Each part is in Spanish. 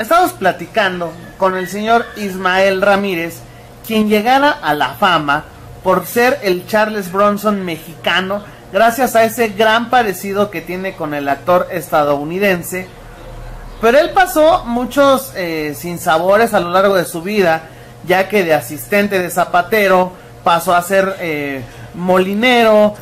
Estamos platicando con el señor Ismael Ramírez, quien llegara a la fama por ser el Charles Bronson mexicano, gracias a ese gran parecido que tiene con el actor estadounidense. Pero él pasó muchos sinsabores a lo largo de su vida, ya que de asistente de zapatero pasó a ser molinero,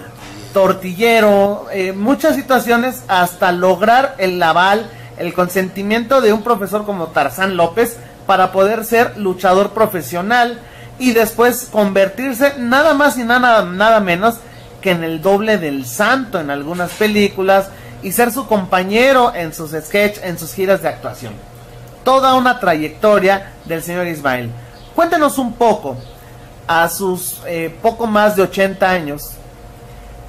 tortillero, muchas situaciones, hasta lograr el aval, el consentimiento de un profesor como Tarzán López para poder ser luchador profesional y después convertirse nada más y nada menos que en el doble del Santo en algunas películas y ser su compañero en sus sketches, en sus giras de actuación. Toda una trayectoria del señor Ismael. Cuéntenos un poco, a sus poco más de 80 años,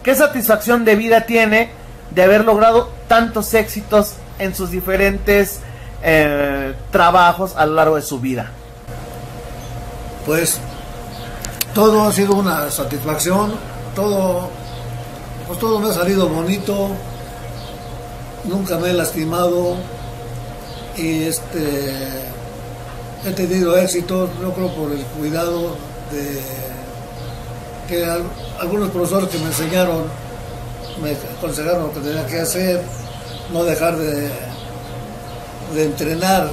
¿qué satisfacción de vida tiene de haber logrado tantos éxitos en sus diferentes trabajos a lo largo de su vida? Pues todo ha sido una satisfacción, todo me ha salido bonito, nunca me he lastimado y he tenido éxito, yo creo, por el cuidado de que algunos profesores que me enseñaron me aconsejaron lo que tenía que hacer, no dejar de entrenar,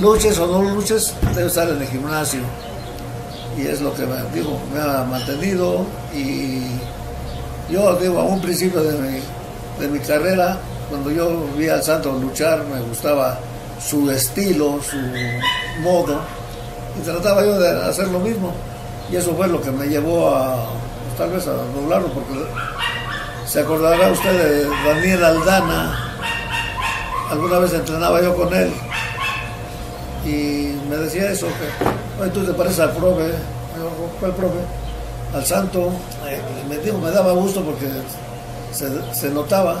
luches o no luches, debe estar en el gimnasio, y es lo que me ha mantenido. Y yo digo, a un principio de mi carrera, cuando yo vi al Santo luchar, me gustaba su estilo, su modo, y trataba yo de hacer lo mismo, y eso fue lo que me llevó a, tal vez, a doblarlo, porque se acordará usted de Daniel Aldana. Alguna vez entrenaba yo con él y me decía eso, que oye, tú te pareces al profe. ¿Cuál profe? Al Santo. Me daba gusto porque se notaba,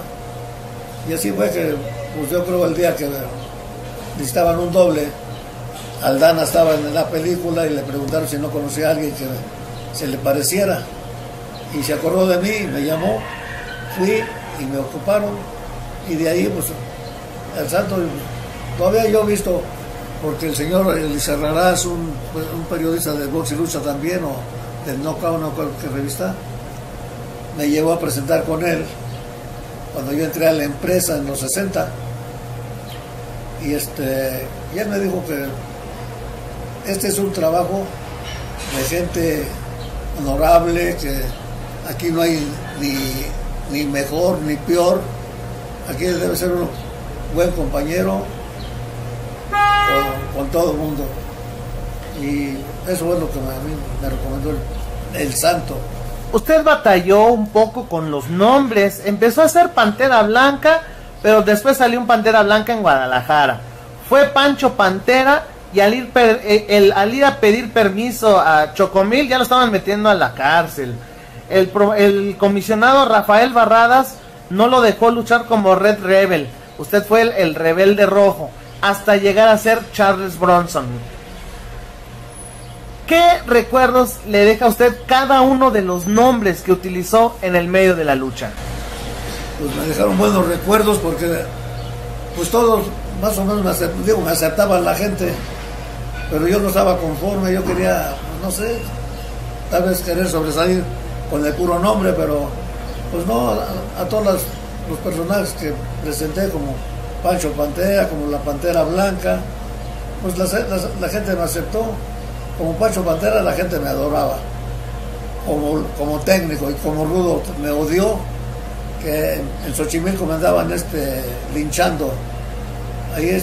y así fue que, pues, yo creo, el día que necesitaban un doble, Aldana estaba en la película y le preguntaron si no conocía a alguien que se le pareciera, y se acordó de mí y me llamó. Fui y me ocuparon, y de ahí, pues, el Santo todavía yo he visto, porque el señor Elisarrás, un periodista de Box Y Lucha también, o del Knockout, que revista, me llevó a presentar con él cuando yo entré a la empresa en los 60, y y él me dijo que este es un trabajo de gente honorable, que aquí no hay ni mejor ni peor, aquí debe ser un buen compañero con todo el mundo, y eso es lo que a mí me recomendó el Santo. Usted batalló un poco con los nombres, empezó a ser Pantera Blanca, pero después salió un Pantera Blanca en Guadalajara, fue Pancho Pantera, y al ir a pedir permiso a Chocomil ya lo estaban metiendo a la cárcel. El comisionado Rafael Barradas no lo dejó luchar como Red Rebel. Usted fue el rebelde rojo, hasta llegar a ser Charles Bronson. ¿Qué recuerdos le deja a usted cada uno de los nombres que utilizó en el medio de la lucha? Pues me dejaron buenos recuerdos, porque pues todos más o menos me aceptaban la gente, pero yo no estaba conforme, yo quería, no sé, tal vez querer sobresalir con el puro nombre, pero pues no, a todos los personajes que presenté, como Pancho Pantera, como la Pantera Blanca, pues la gente me aceptó. Como Pancho Pantera la gente me adoraba, como técnico, y como Rudo me odió, que en Xochimilco me andaban linchando, ahí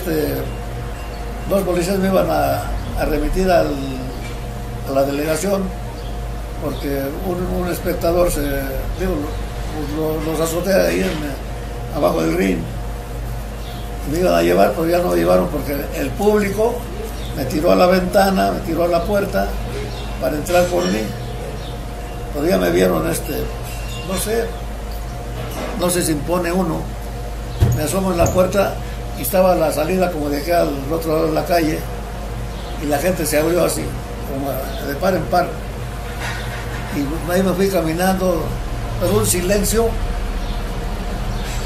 dos policías me iban a remitir a la delegación, porque un espectador los azotea ahí abajo del ring. Me iban a llevar, pero ya no me llevaron, porque el público me tiró a la ventana, me tiró a la puerta para entrar por mí. Todavía me vieron, no sé si impone uno. Me asomo en la puerta y estaba la salida como de acá al otro lado de la calle, y la gente se abrió así, como de par en par. Y ahí me fui caminando, pero un silencio,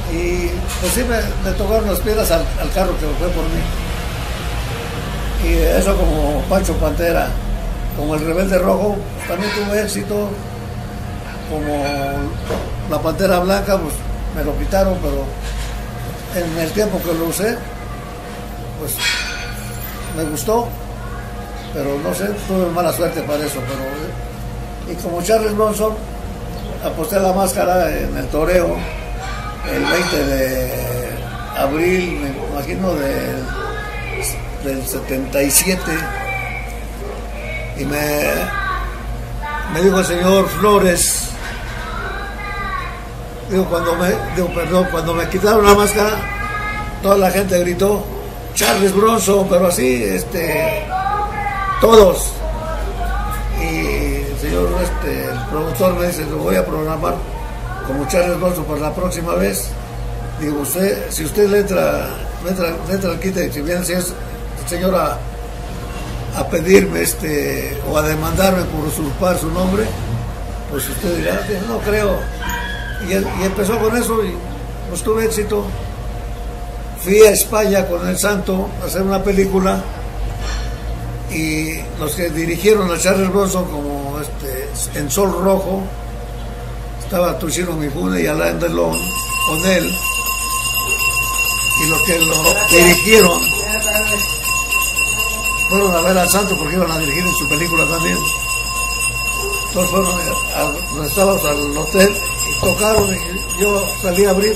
y pues sí me tocaron las piedras al carro que fue por mí. Y eso como Pancho Pantera, como El Rebelde Rojo, también tuve éxito. Como La Pantera Blanca, pues me lo quitaron, pero en el tiempo que lo usé, pues me gustó, pero no sé, tuve mala suerte para eso. Pero, y como Charles Bronson, aposté la máscara en el toreo el 20 de abril, me imagino, del 77, y me dijo el señor Flores, cuando me quitaron la máscara, toda la gente gritó Charles Bronson, pero así, todos. Y el señor, el productor me dice, lo voy a programar como Charles Bronson para la próxima vez. Digo, usted, si usted le entra al quite, si bien si es señora a pedirme o a demandarme por usurpar su nombre, pues usted dirá, no creo. Y empezó con eso y pues tuve éxito. Fui a España con El Santo a hacer una película, y los que dirigieron a Charles Bronson, como en Sol Rojo, estaba Tushiro Mifune y Alain Delon con él, y los que lo dirigieron fueron a ver al Santo porque iban a dirigir en su película también. Entonces fueron, nos estábamos al hotel y tocaron, y yo salí a abrir,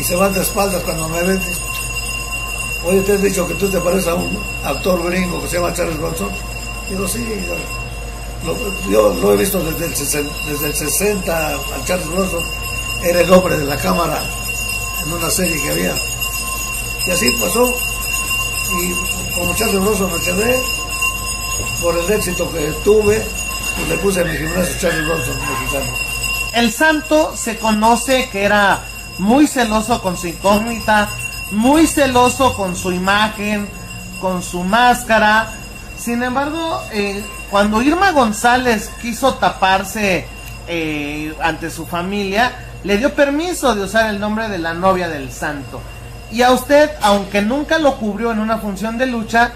y se van de espaldas cuando me ven. Oye, te has dicho que tú te pareces a un actor gringo que se llama Charles Bronson. Digo, sí, yo lo he visto desde el 60 a Charles Bronson. Era el hombre de la cámara en una serie que había. Y así pasó. Y como Charles Bronson me quedé, por el éxito que tuve, pues le puse a mi gimnasio Charles Bronson Mexicano. El Santo se conoce que era muy celoso con su incógnita, muy celoso con su imagen, con su máscara. Sin embargo, cuando Irma González quiso taparse ante su familia, le dio permiso de usar el nombre de la novia del Santo. Y a usted, aunque nunca lo cubrió en una función de lucha,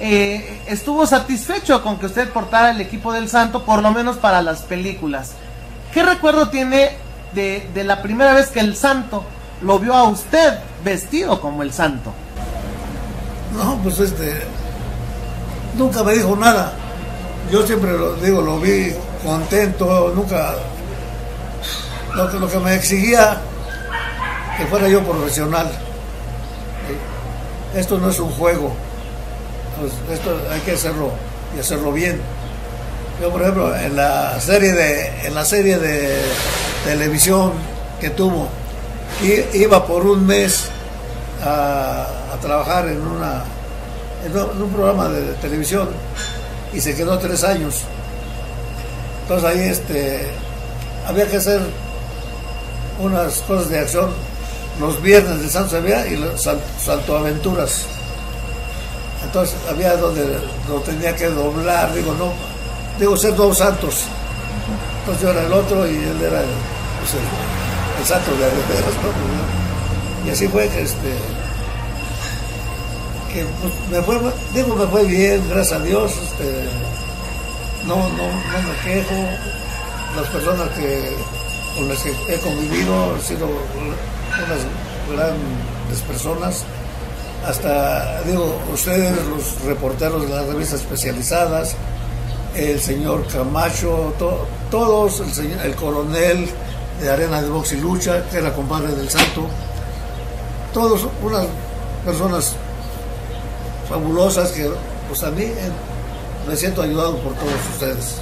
estuvo satisfecho con que usted portara el equipo del Santo, por lo menos para las películas. ¿Qué recuerdo tiene de la primera vez que el Santo lo vio a usted vestido como el Santo? No, pues nunca me dijo nada. Yo siempre lo digo, lo vi contento, nunca. Lo que me exigía que fuera yo profesional. Esto no es un juego, pues esto hay que hacerlo y hacerlo bien. Yo, por ejemplo, en la serie de televisión que tuvo, iba por un mes a trabajar en un programa de televisión, y se quedó 3 años. Entonces ahí había que hacer unas cosas de acción los viernes de San Sevilla y Saltoaventuras. Entonces había donde lo tenía que doblar, digo ser 2 santos. Entonces yo era el otro y él era el santo de las cosas, ¿no? Y así fue que me fue bien, gracias a Dios. No me quejo. Las personas con las que he convivido han sido unas grandes personas. Hasta, digo, ustedes, los reporteros de las revistas especializadas, el señor Camacho, todos, el coronel de Arena de Box Y Lucha, que era compadre del Santo, todos unas personas fabulosas que, pues a mí, me siento ayudado por todos ustedes.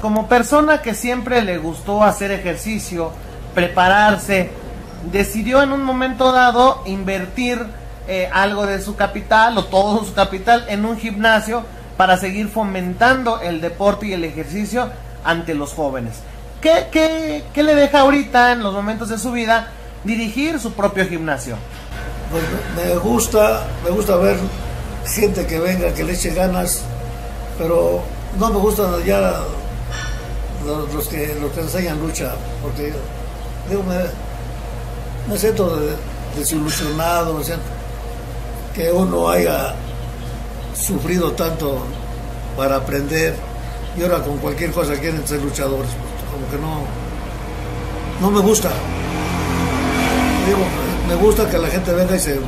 Como persona que siempre le gustó hacer ejercicio, prepararse, decidió en un momento dado invertir algo de su capital o todo su capital en un gimnasio para seguir fomentando el deporte y el ejercicio ante los jóvenes. ¿Qué le deja ahorita en los momentos de su vida dirigir su propio gimnasio? Pues me gusta ver gente que venga, que le eche ganas, pero no me gustan ya los que enseñan lucha, porque digo, me siento desilusionado, o sea, que uno haya sufrido tanto para aprender, y ahora con cualquier cosa quieren ser luchadores, como que no me gusta. Digo, me gusta que la gente venga y se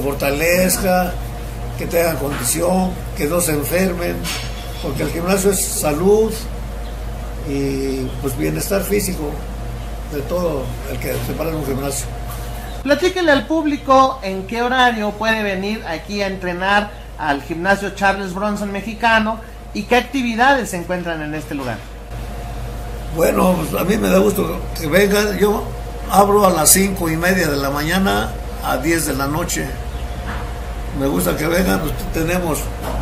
fortalezca, que tengan condición, que no se enfermen, porque el gimnasio es salud y pues bienestar físico de todo el que se para en un gimnasio. Platíquenle al público en qué horario puede venir aquí a entrenar al gimnasio Charles Bronson Mexicano y qué actividades se encuentran en este lugar. Bueno, pues a mí me da gusto que vengan. Yo abro a las 5:30 de la mañana a 10 de la noche. Me gusta que vengan, pues tenemos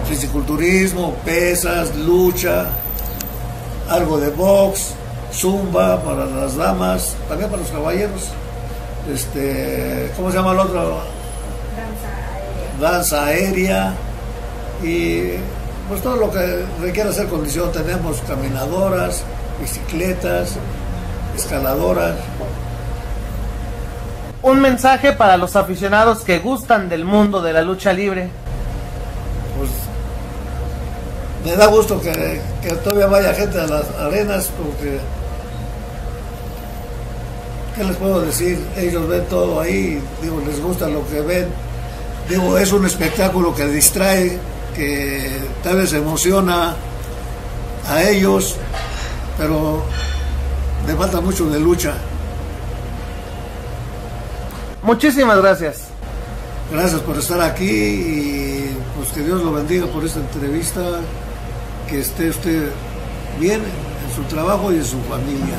fisiculturismo, pesas, lucha, algo de box, zumba para las damas, también para los caballeros. ¿Cómo se llama el otro? Danza aérea. Y pues todo lo que requiera hacer condición. Tenemos caminadoras, bicicletas, escaladoras. Un mensaje para los aficionados que gustan del mundo de la lucha libre. Pues me da gusto que todavía vaya gente a las arenas, porque ¿qué les puedo decir? Ellos ven todo ahí, digo, les gusta lo que ven. Digo, es un espectáculo que distrae, que tal vez emociona a ellos, pero me falta mucho de lucha. Muchísimas gracias. Gracias por estar aquí y pues que Dios lo bendiga por esta entrevista, que esté usted bien en su trabajo y en su familia.